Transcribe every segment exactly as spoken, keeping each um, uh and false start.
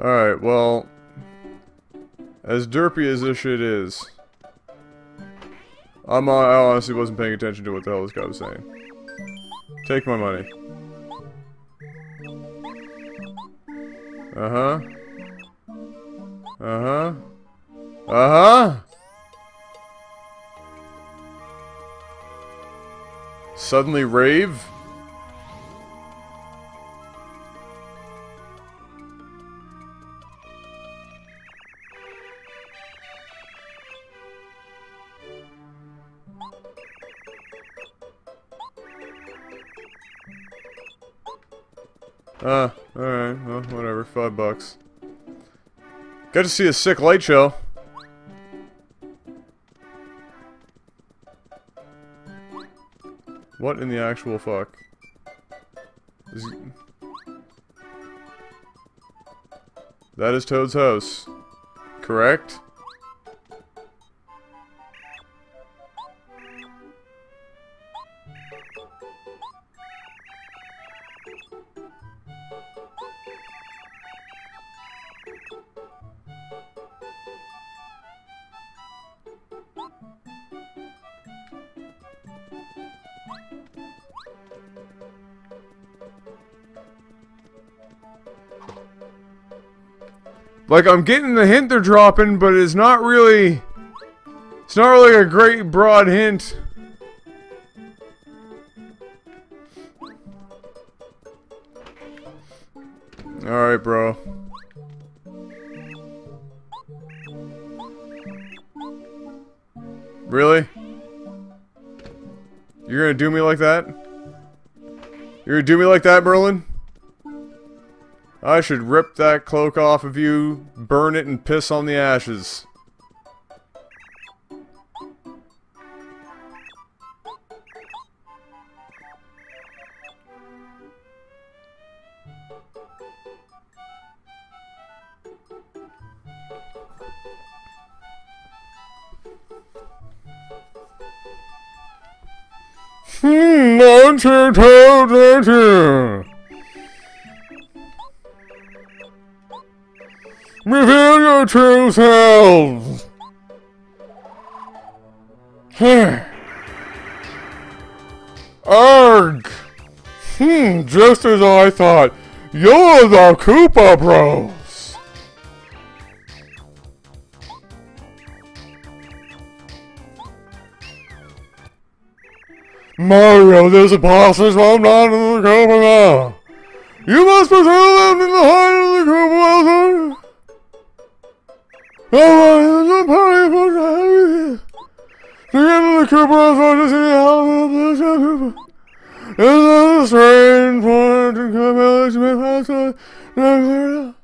Alright, well, as derpy as this shit is, I'm, uh, I honestly wasn't paying attention to what the hell this guy was saying. Take my money. Uh-huh. Uh-huh. Uh-huh! Suddenly rave? Ah, uh, alright, well, whatever, five bucks. Got to see a sick light show. What in the actual fuck? Is... That is Toad's house. Correct? Like, I'm getting the hint they're dropping, but it's not really... It's not really a great broad hint. Alright, bro. Really? You're gonna do me like that? You're gonna do me like that, Merlin? I should rip that cloak off of you, burn it, and piss on the ashes. Hmm, one, two, two, two, two. Reveal your true selves! Arg! Hmm, just as I thought. You're the Koopa Bros! Mario, there's a monster swarmed down in the Koopa now! You must pursue them in the heart of the Koopa Bros! Oh, the end of the Cooper Bros to the Cooper. It's strange point and come out to me faster.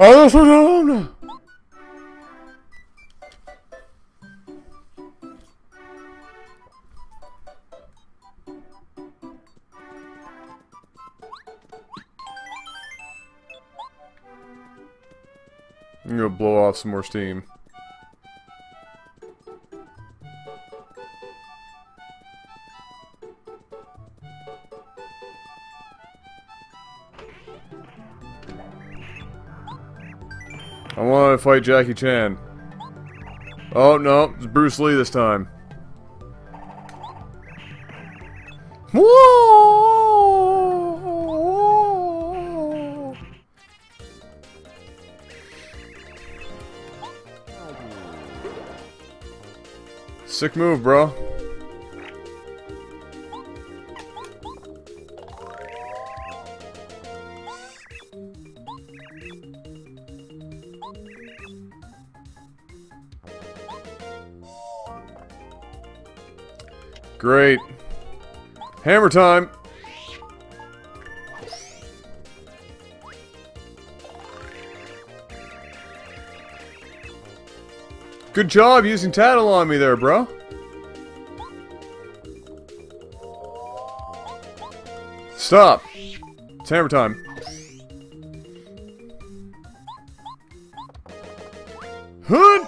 I just don't know. I'm gonna blow off some more steam. I want to fight Jackie Chan. Oh no, it's Bruce Lee this time. Whoa! Sick move, bro. Great. Hammer time. Good job using tattle on me there, bro. Stop! It's hammer time. Hood!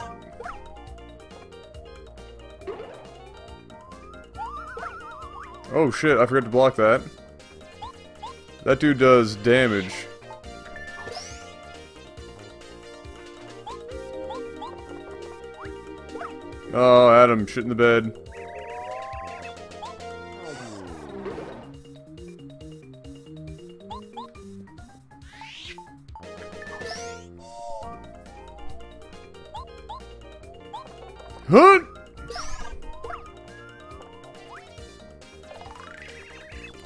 Oh shit, I forgot to block that. That dude does damage. Oh, Adam, shit in the bed. Hunt!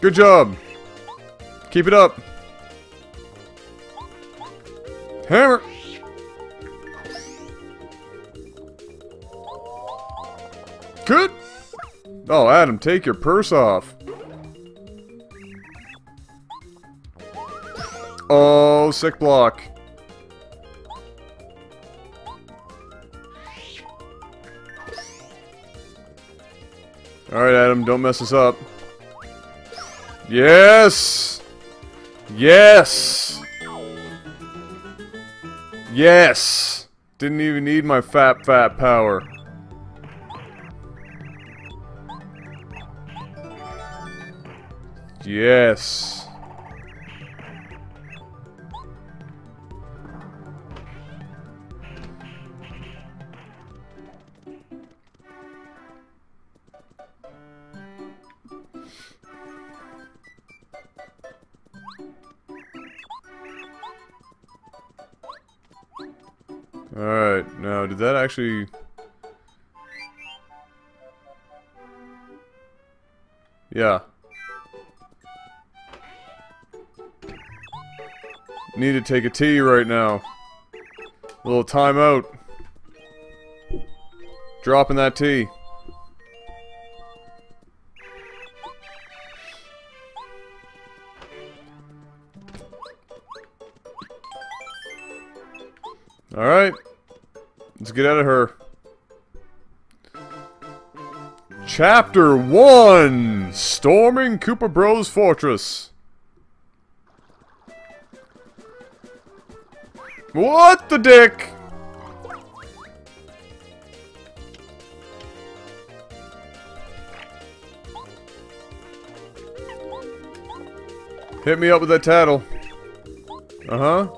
Good job. Keep it up. Hammer. Good. Oh, Adam, take your purse off. Oh, sick block. All right, Adam, don't mess us up. Yes! Yes! Yes! Didn't even need my fat, fat power. Yes! Alright, now did that actually... Yeah. Need to take a tea right now. A little time out. Dropping that tea. Alright. Let's get out of her. Chapter one! Storming Koopa Bros Fortress. What the dick? Hit me up with that tattle. Uh-huh.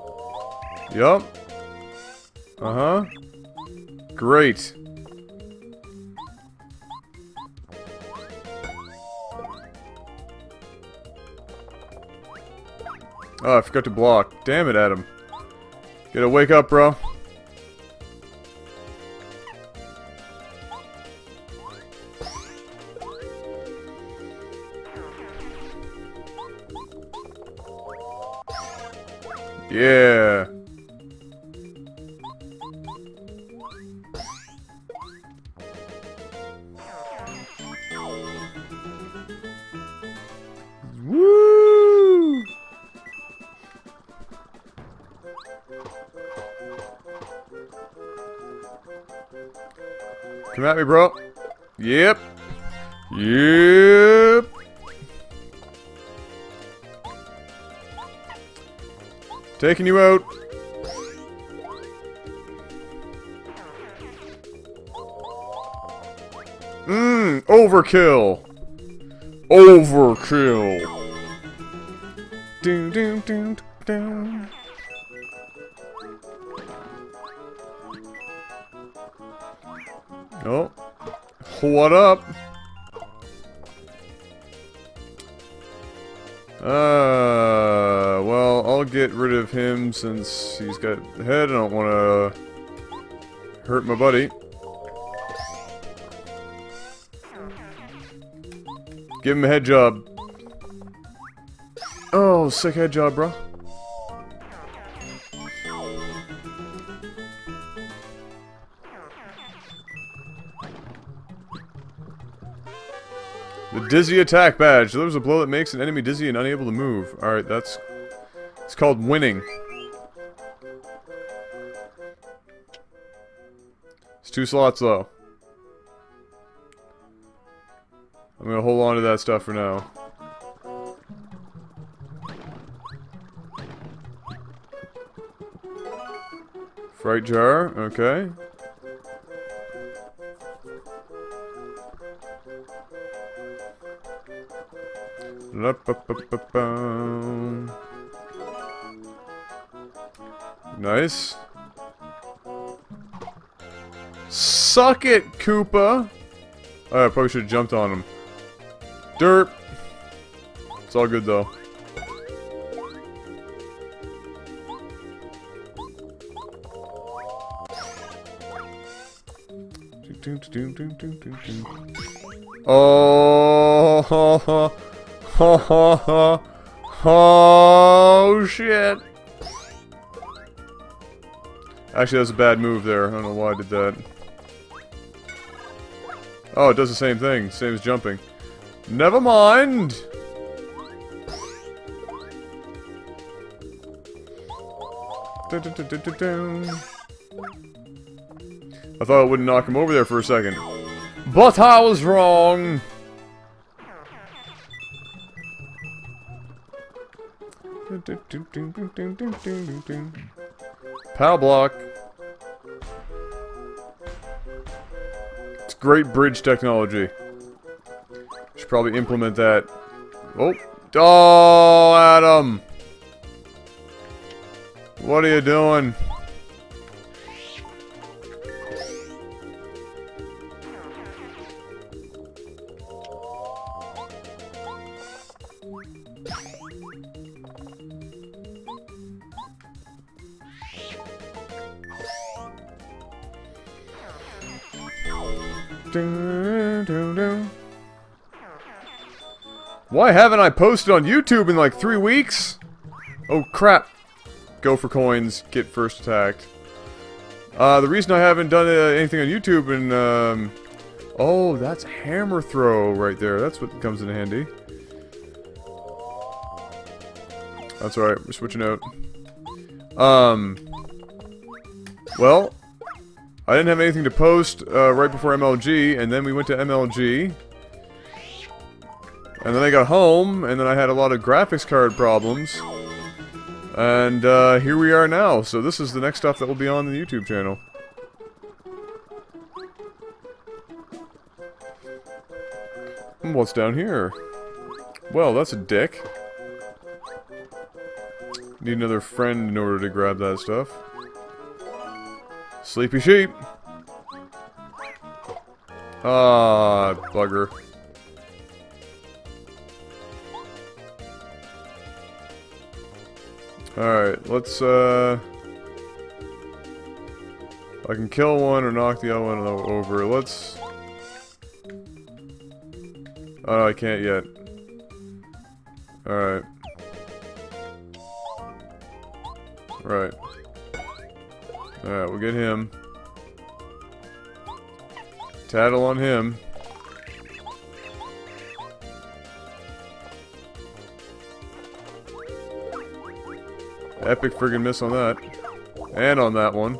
Yup. Uh-huh. Great. Oh, I forgot to block. Damn it, Adam. Gotta wake up, bro. Yeah. Woo! Come at me, bro. Yep. Yep. Taking you out. Mmm, overkill. Overkill. Ding, ding, ding, ding. Oh, what up? Uh, well, I'll get rid of him since he's got the head. I don't want to hurt my buddy. Give him a head job. Oh, sick head job, bro. The Dizzy Attack Badge. Delivers a blow that makes an enemy dizzy and unable to move. Alright, that's... It's called winning. It's two slots, though. I'm gonna hold on to that stuff for now. Fright Jar, okay. La, ba, ba, ba, ba. Nice. Suck it, Koopa! Alright, I probably should have jumped on him. Derp! It's all good, though. Oh, ha, ha, ha, ha, ha. Oh, shit. Actually, that's a bad move there. I don't know why I did that. Oh, it does the same thing. Same as jumping. Never mind. I thought it wouldn't knock him over there for a second. But I was wrong! Pow block. It's great bridge technology. Should probably implement that. Oh. Oh, Adam! What are you doing? Why haven't I posted on YouTube in like three weeks? Oh crap. Go for coins, get first attacked. Uh, the reason I haven't done uh, anything on YouTube and um... oh, that's hammer throw right there. That's what comes in handy. That's alright, we're switching out. Um... Well, I didn't have anything to post uh, right before M L G, and then we went to M L G. And then I got home, and then I had a lot of graphics card problems. And uh, here we are now, so this is the next stuff that will be on the YouTube channel. And what's down here? Well, that's a dick. Need another friend in order to grab that stuff. Sleepy sheep! Ah, bugger. Alright, let's, uh... I can kill one or knock the other one over. Let's... Oh, I can't yet. Alright. Right. Alright, we'll get him. Tattle on him. Epic friggin' miss on that. And on that one.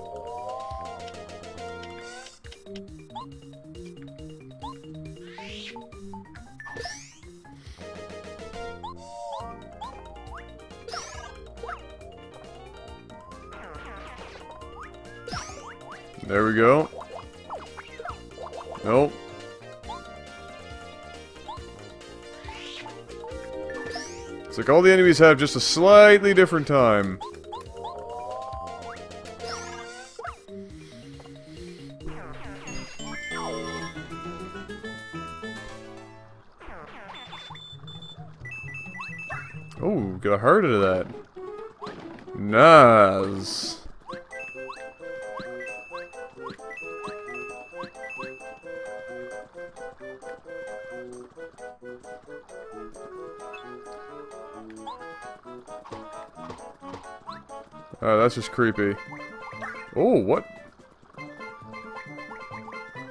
There we go. Nope. It's like all the enemies have just a slightly different time. Oh, got a heart out of that. Nice. Oh, that's just creepy. Oh, what?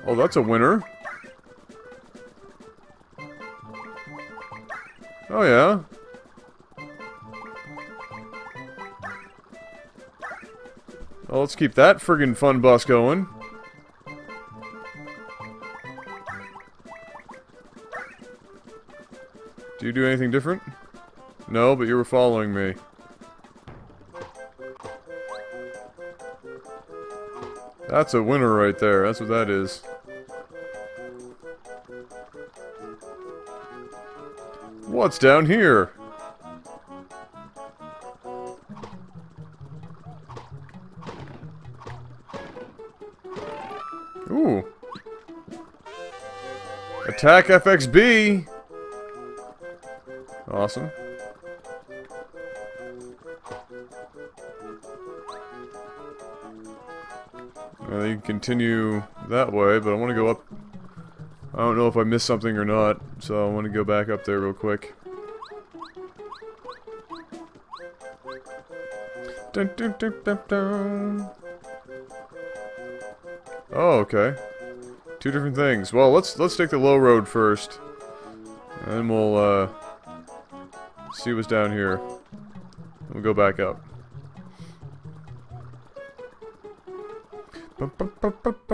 Oh, that's a winner. Oh, yeah. Well, let's keep that friggin' fun bus going. Do you do anything different? No, but you were following me. That's a winner right there. That's what that is. What's down here? Attack F X B! Awesome. Well, you can continue that way, but I want to go up. I don't know if I missed something or not, so I want to go back up there real quick. Dun, dun, dun, dun, dun. Oh, okay. Two different things. Well, let's let's take the low road first, and then we'll uh, see what's down here. We'll go back up. Ba, ba, ba, ba, ba.